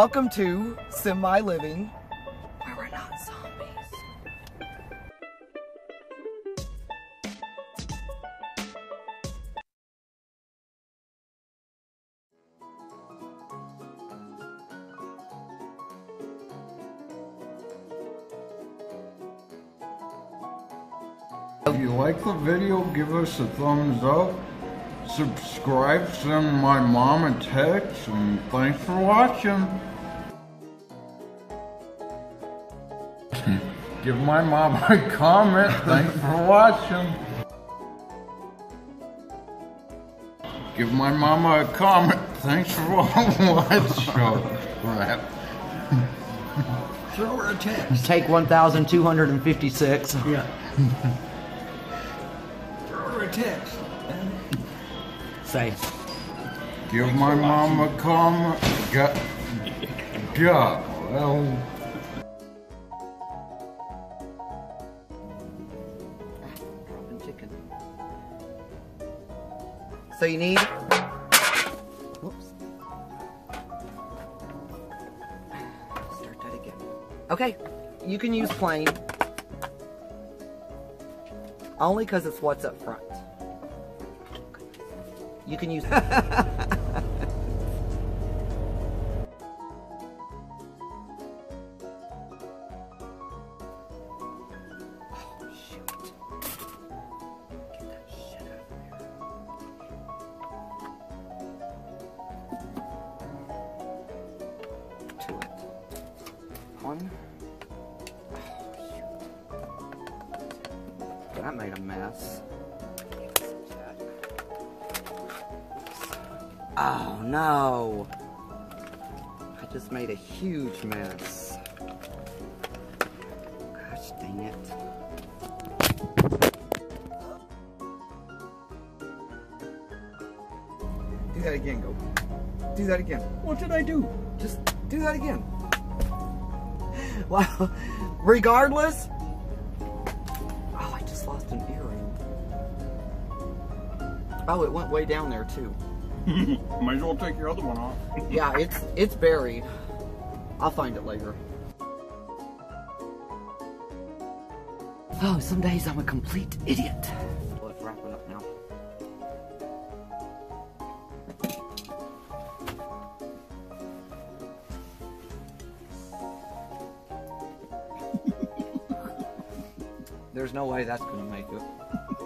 Welcome to Semi-Living, where we're not zombies. If you like the video, give us a thumbs up. Subscribe, send my mom a text, and thanks for watching. Give my mom a comment, thanks for watching. Give my mama a comment, thanks for watching. Oh, crap. Throw her a text. Take 1,256. Yeah. Throw her a text. Say. Give thanks my mom a comment. God. Well. Chicken. So you need. Whoops. Start that again. Okay. You can use plain. Only because it's what's up front. You can use oh shoot. Get that shit out of there. To it. One. Oh shoot. That made a mess. Oh no! I just made a huge mess. Gosh dang it. Do that again, go. Do that again. What did I do? Just do that again. Wow. Regardless. Oh, I just lost an earring. Oh, it went way down there too. Might as well take your other one off. Yeah, it's buried. I'll find it later. Oh, some days I'm a complete idiot. Well, it's wrapping up now. There's no way that's gonna make it.